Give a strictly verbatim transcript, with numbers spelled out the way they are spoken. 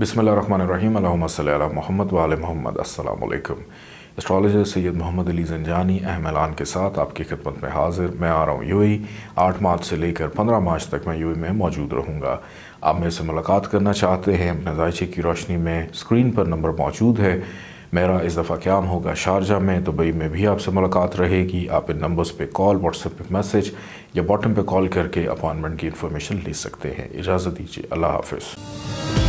बिस्मिल्लाहिर्रहमानिर्रहीम अल्लाहुम्मा सल्लि अला मुहम्मद व आले मुहम्मद। अस्सलामु अलैकुम। एस्ट्रोलॉजर सैयद मुहम्मद अली ज़ंजानी अहम एलान के साथ आपकी खिदमत में हाजिर। मैं आ रहा हूँ यूएई। आठ मार्च से लेकर पंद्रह मार्च तक मैं यूएई में मौजूद रहूँगा। आप मेरे से मुलाकात करना चाहते हैं अपने जायचे की रोशनी में, स्क्रीन पर नंबर मौजूद है मेरा। इस दफ़ा क्याम होगा शारजा में, दुबई में भी आपसे मुलाकात रहेगी। आप इन नंबर्स पे कॉल, व्हाट्सएप पे मैसेज या बॉटम पे कॉल करके अपॉइंटमेंट की इन्फॉर्मेशन ले सकते हैं। इजाज़त दीजिए, अल्लाह हाफ़िज़।